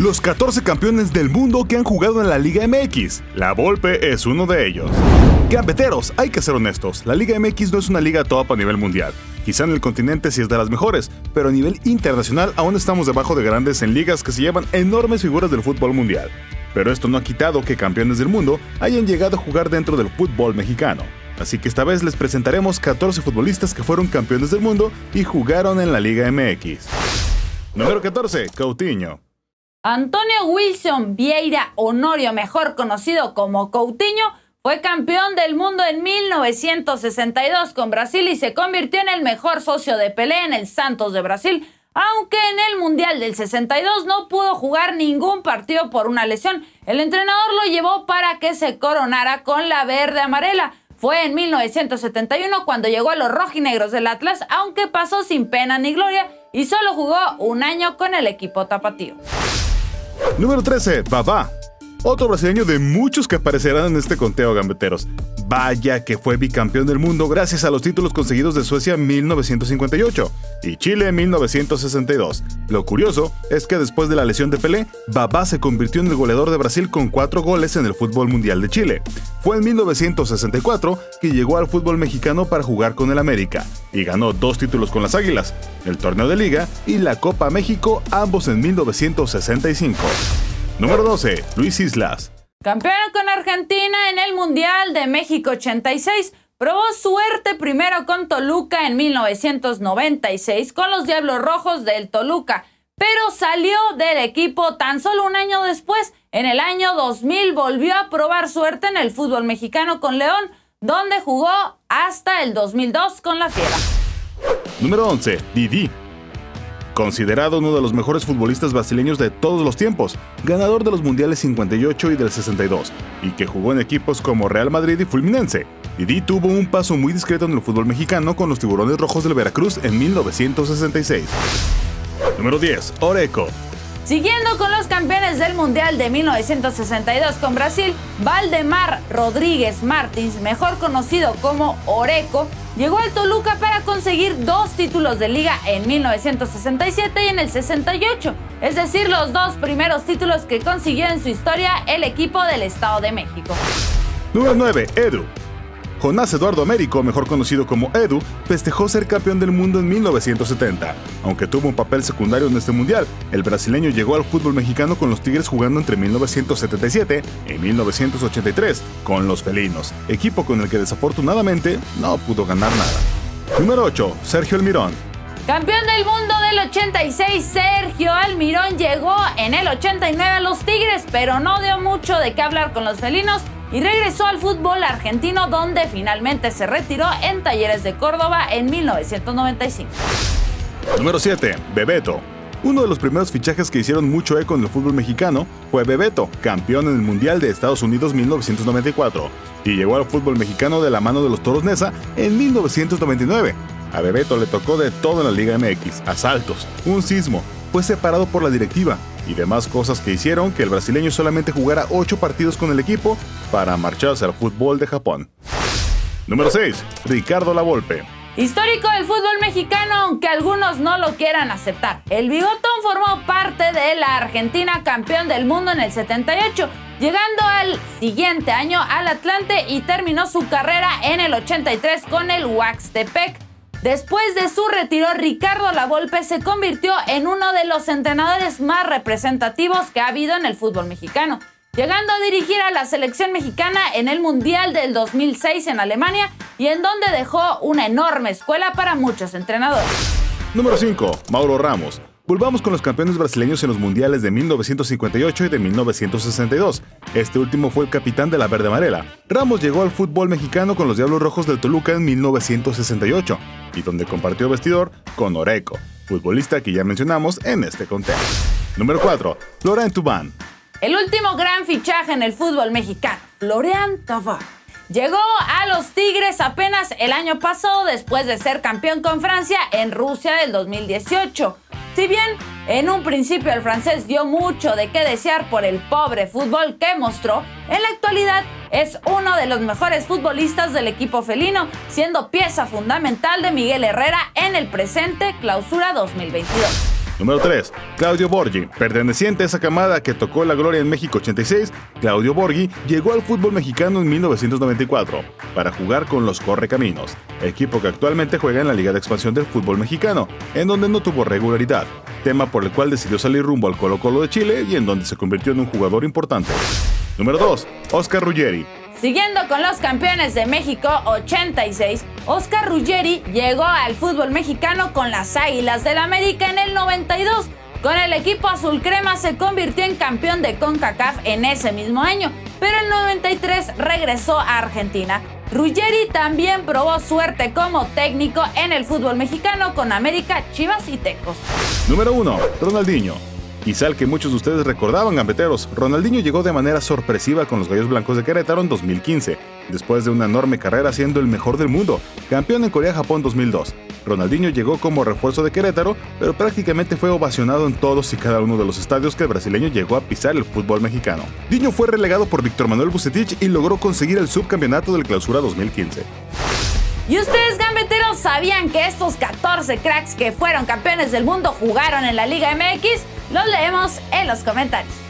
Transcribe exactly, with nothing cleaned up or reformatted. los catorce campeones del mundo que han jugado en la Liga M X. La Volpe es uno de ellos. Gambeteros, hay que ser honestos, la Liga M X no es una liga top a nivel mundial. Quizá en el continente sí es de las mejores, pero a nivel internacional aún estamos debajo de grandes en ligas que se llevan enormes figuras del fútbol mundial. Pero esto no ha quitado que campeones del mundo hayan llegado a jugar dentro del fútbol mexicano. Así que esta vez les presentaremos catorce futbolistas que fueron campeones del mundo y jugaron en la Liga M X. Número catorce, Coutinho. Antonio Wilson Vieira Honorio, mejor conocido como Coutinho, fue campeón del mundo en mil novecientos sesenta y dos con Brasil y se convirtió en el mejor socio de Pelé en el Santos de Brasil, aunque en el Mundial del sesenta y dos no pudo jugar ningún partido por una lesión. El entrenador lo llevó para que se coronara con la verde amarela. Fue en mil novecientos setenta y uno cuando llegó a los rojinegros del Atlas, aunque pasó sin pena ni gloria y solo jugó un año con el equipo tapatío. Número trece, Vavá. Otro brasileño de muchos que aparecerán en este conteo, gambeteros. Vaya que fue bicampeón del mundo gracias a los títulos conseguidos de Suecia en mil novecientos cincuenta y ocho y Chile en mil novecientos sesenta y dos. Lo curioso es que después de la lesión de Pelé, Vavá se convirtió en el goleador de Brasil con cuatro goles en el fútbol mundial de Chile. Fue en mil novecientos sesenta y cuatro que llegó al fútbol mexicano para jugar con el América y ganó dos títulos con las Águilas, el torneo de Liga y la Copa México, ambos en mil novecientos sesenta y cinco. Número doce, Luis Islas. Campeón con Argentina en el Mundial de México ochenta y seis, probó suerte primero con Toluca en mil novecientos noventa y seis con los Diablos Rojos del Toluca, pero salió del equipo tan solo un año después. En el año dos mil volvió a probar suerte en el fútbol mexicano con León, donde jugó hasta el dos mil dos con la Fiera. Número once, Didi. Considerado uno de los mejores futbolistas brasileños de todos los tiempos, ganador de los mundiales cincuenta y ocho y del sesenta y dos, y que jugó en equipos como Real Madrid y Fluminense. Didi tuvo un paso muy discreto en el fútbol mexicano con los Tiburones Rojos del Veracruz en mil novecientos sesenta y seis. Número diez, Oreco. Siguiendo con los campeones del mundial de mil novecientos sesenta y dos con Brasil, Valdemar Rodríguez Martins, mejor conocido como Oreco, llegó al Toluca para conseguir dos títulos de liga en mil novecientos sesenta y siete y en el sesenta y ocho, es decir, los dos primeros títulos que consiguió en su historia el equipo del Estado de México. Número nueve, Edu. Jonás Eduardo Américo, mejor conocido como Edu, festejó ser campeón del mundo en mil novecientos setenta. Aunque tuvo un papel secundario en este mundial, el brasileño llegó al fútbol mexicano con los Tigres jugando entre mil novecientos setenta y siete y mil novecientos ochenta y tres con los Felinos, equipo con el que desafortunadamente no pudo ganar nada. Número ocho, Sergio Almirón. Campeón del mundo del ochenta y seis, Sergio Almirón llegó en el ochenta y nueve a los Tigres, pero no dio mucho de qué hablar con los Felinos y regresó al fútbol argentino, donde finalmente se retiró en Talleres de Córdoba en mil novecientos noventa y cinco. Número siete, Bebeto. Uno de los primeros fichajes que hicieron mucho eco en el fútbol mexicano fue Bebeto, campeón en el Mundial de Estados Unidos mil novecientos noventa y cuatro, y llegó al fútbol mexicano de la mano de los Toros Neza en mil novecientos noventa y nueve. A Bebeto le tocó de todo en la Liga M X, asaltos, un sismo, fue separado por la directiva y demás cosas que hicieron que el brasileño solamente jugara ocho partidos con el equipo para marcharse al fútbol de Japón. Número seis, Ricardo La Volpe. Histórico del fútbol mexicano, aunque algunos no lo quieran aceptar. El bigotón formó parte de la Argentina, campeón del mundo en el setenta y ocho, llegando al siguiente año al Atlante y terminó su carrera en el ochenta y tres con el Huaxtepec. Después de su retiro, Ricardo La Volpe se convirtió en uno de los entrenadores más representativos que ha habido en el fútbol mexicano, llegando a dirigir a la selección mexicana en el Mundial del dos mil seis en Alemania, y en donde dejó una enorme escuela para muchos entrenadores. Número cinco, Mauro Ramos. Volvamos con los campeones brasileños en los mundiales de mil novecientos cincuenta y ocho y de mil novecientos sesenta y dos. Este último fue el capitán de la verde amarela. Ramos llegó al fútbol mexicano con los Diablos Rojos del Toluca en mil novecientos sesenta y ocho y donde compartió vestidor con Oreco, futbolista que ya mencionamos en este conteo. Número cuatro, Loren Tubán. El último gran fichaje en el fútbol mexicano, Loren Tubán, llegó a los Tigres apenas el año pasado después de ser campeón con Francia en Rusia del dos mil dieciocho. Si bien en un principio el francés dio mucho de qué desear por el pobre fútbol que mostró, en la actualidad es uno de los mejores futbolistas del equipo felino, siendo pieza fundamental de Miguel Herrera en el presente clausura dos mil veintidós. Número tres. Claudio Borghi. Perteneciente a esa camada que tocó la gloria en México ochenta y seis, Claudio Borghi llegó al fútbol mexicano en mil novecientos noventa y cuatro para jugar con los Correcaminos, equipo que actualmente juega en la Liga de Expansión del fútbol mexicano, en donde no tuvo regularidad, tema por el cual decidió salir rumbo al Colo-Colo de Chile y en donde se convirtió en un jugador importante. Número dos. Óscar Ruggeri. Siguiendo con los campeones de México ochenta y seis, Óscar Ruggeri llegó al fútbol mexicano con las Águilas del América en el noventa y dos. Con el equipo azul crema se convirtió en campeón de CONCACAF en ese mismo año, pero en el noventa y tres regresó a Argentina. Ruggeri también probó suerte como técnico en el fútbol mexicano con América, Chivas y Tecos. Número uno. Ronaldinho. Quizá el que muchos de ustedes recordaban, gambeteros, Ronaldinho llegó de manera sorpresiva con los Gallos Blancos de Querétaro en dos mil quince, después de una enorme carrera siendo el mejor del mundo, campeón en Corea-Japón dos mil dos. Ronaldinho llegó como refuerzo de Querétaro, pero prácticamente fue ovacionado en todos y cada uno de los estadios que el brasileño llegó a pisar el fútbol mexicano. Diño fue relegado por Víctor Manuel Bucetich y logró conseguir el subcampeonato del Clausura dos mil quince. ¿Y ustedes, gambeteros, sabían que estos catorce cracks que fueron campeones del mundo jugaron en la Liga M X? Los leemos en los comentarios.